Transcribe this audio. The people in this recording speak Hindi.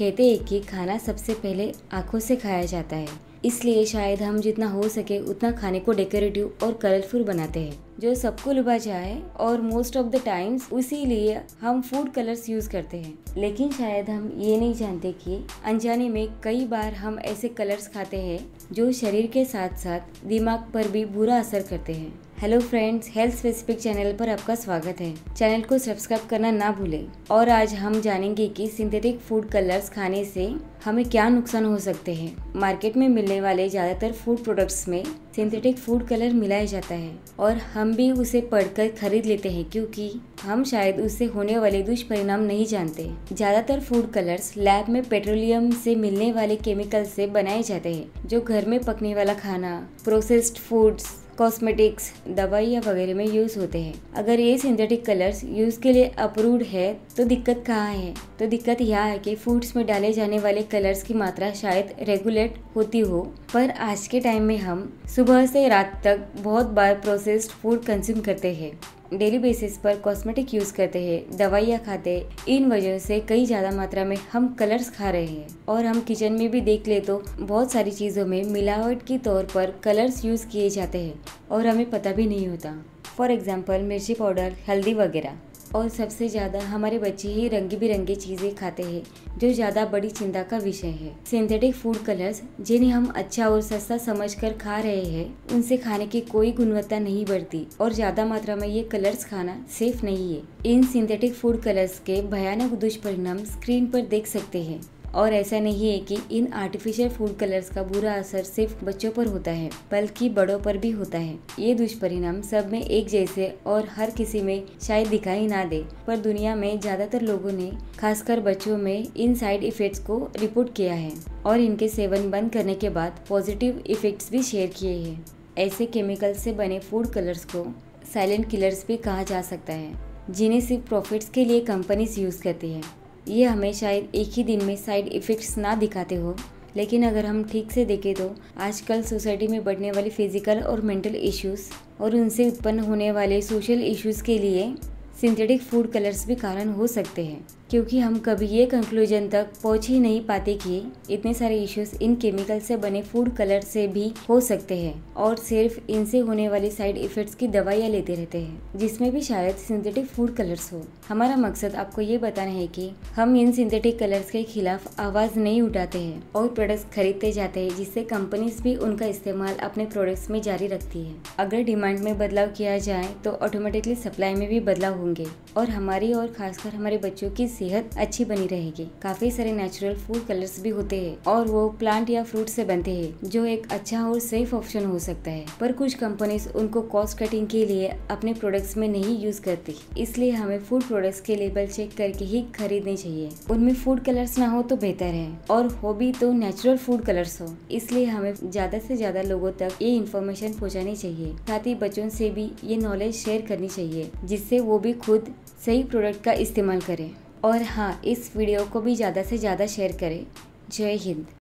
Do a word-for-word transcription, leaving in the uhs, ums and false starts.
कहते हैं कि खाना सबसे पहले आँखों से खाया जाता है, इसलिए शायद हम जितना हो सके उतना खाने को डेकोरेटिव और कलरफुल बनाते हैं जो सबको लुभा जाए, और मोस्ट ऑफ द टाइम्स उसी लिए हम फूड कलर्स यूज़ करते हैं। लेकिन शायद हम ये नहीं जानते कि अनजाने में कई बार हम ऐसे कलर्स खाते हैं जो शरीर के साथ साथ दिमाग पर भी बुरा असर करते हैं। Hello friends, health specific channel पर आपका स्वागत है। चैनल को सब्सक्राइब करना ना भूलें। और आज हम जानेंगे कि सिंथेटिक फूड कलर्स खाने से हमें क्या नुकसान हो सकते हैं। मार्केट में मिलने वाले ज़्यादातर फूड प्रोडक्ट्स में सिंथेटिक फूड कलर मिलाया जाता है और हम भी उसे पढ़कर खरीद लेते हैं क्योंकि हम शायद उससे होने वाले दुष्परिणाम नहीं जानते। ज़्यादातर फूड कलर्स लैब में पेट्रोलियम से मिलने वाले केमिकल से बनाए जाते हैं जो घर में पकने वाला खाना, प्रोसेस्ड फूड्स, कॉस्मेटिक्स, दवाइयाँ वगैरह में यूज़ होते हैं। अगर ये सिंथेटिक कलर्स यूज़ के लिए अप्रूव्ड है तो दिक्कत कहाँ है? तो दिक्कत यह है कि फूड्स में डाले जाने वाले कलर्स की मात्रा शायद रेगुलेट होती हो, पर आज के टाइम में हम सुबह से रात तक बहुत बार प्रोसेस्ड फूड कंज्यूम करते हैं, डेली बेसिस पर कॉस्मेटिक यूज़ करते हैं, दवाइयाँ खाते हैं। इन वजह से कई ज़्यादा मात्रा में हम कलर्स खा रहे हैं। और हम किचन में भी देख ले तो बहुत सारी चीज़ों में मिलावट के तौर पर कलर्स यूज़ किए जाते हैं और हमें पता भी नहीं होता। फॉर एग्जांपल मिर्ची पाउडर, हल्दी वगैरह। और सबसे ज़्यादा हमारे बच्चे ही रंगी बिरंगी चीज़ें खाते हैं जो ज़्यादा बड़ी चिंता का विषय है। सिंथेटिक फूड कलर्स जिन्हें हम अच्छा और सस्ता समझकर खा रहे हैं, उनसे खाने की कोई गुणवत्ता नहीं बढ़ती और ज़्यादा मात्रा में ये कलर्स खाना सेफ नहीं है। इन सिंथेटिक फूड कलर्स के भयानक दुष्परिणाम स्क्रीन पर देख सकते हैं और ऐसा नहीं है कि इन आर्टिफिशियल फूड कलर्स का बुरा असर सिर्फ बच्चों पर होता है बल्कि बड़ों पर भी होता है। ये दुष्परिणाम सब में एक जैसे और हर किसी में शायद दिखाई ना दे, पर दुनिया में ज़्यादातर लोगों ने खासकर बच्चों में इन साइड इफ़ेक्ट्स को रिपोर्ट किया है और इनके सेवन बंद करने के बाद पॉजिटिव इफ़ेक्ट्स भी शेयर किए हैं। ऐसे केमिकल से बने फूड कलर्स को साइलेंट किलर्स भी कहा जा सकता है, जिन्हें सिर्फ प्रॉफिट्स के लिए कंपनीज यूज़ करती हैं। ये हमें शायद एक ही दिन में साइड इफ़ेक्ट्स ना दिखाते हो, लेकिन अगर हम ठीक से देखें तो आजकल सोसाइटी में बढ़ने वाले फिजिकल और मेंटल इश्यूज़ और उनसे उत्पन्न होने वाले सोशल इश्यूज़ के लिए सिंथेटिक फूड कलर्स भी कारण हो सकते हैं, क्योंकि हम कभी ये कंक्लूजन तक पहुंच ही नहीं पाते कि इतने सारे इश्यूज़ इन केमिकल से बने फूड कलर से भी हो सकते हैं और सिर्फ इनसे होने वाले साइड इफ़ेक्ट्स की दवाइयाँ लेते रहते हैं, जिसमें भी शायद सिंथेटिक फूड कलर्स हो। हमारा मकसद आपको ये बताना है कि हम इन सिंथेटिक कलर्स के खिलाफ आवाज़ नहीं उठाते हैं और प्रोडक्ट्स खरीदते जाते हैं, जिससे कंपनीज भी उनका इस्तेमाल अपने प्रोडक्ट्स में जारी रखती है। अगर डिमांड में बदलाव किया जाए तो ऑटोमेटिकली सप्लाई में भी बदलाव होंगे और हमारी और खासकर हमारे बच्चों की सेहत अच्छी बनी रहेगी। काफी सारे नेचुरल फूड कलर्स भी होते हैं और वो प्लांट या फ्रूट से बनते हैं, जो एक अच्छा और सेफ ऑप्शन हो सकता है, पर कुछ कंपनीज उनको कॉस्ट कटिंग के लिए अपने प्रोडक्ट्स में नहीं यूज करती। इसलिए हमें फूड प्रोडक्ट्स के लेबल चेक करके ही खरीदने चाहिए। उनमें फूड कलर्स ना हो तो बेहतर है, और हो भी तो नेचुरल फूड कलर्स हो। इसलिए हमें ज्यादा से ज्यादा लोगों तक ये इन्फॉर्मेशन पहुँचानी चाहिए, साथ ही बच्चों से भी ये नॉलेज शेयर करनी चाहिए जिससे वो भी खुद सही प्रोडक्ट का इस्तेमाल करें। और हाँ, इस वीडियो को भी ज़्यादा से ज़्यादा शेयर करें। जय हिंद।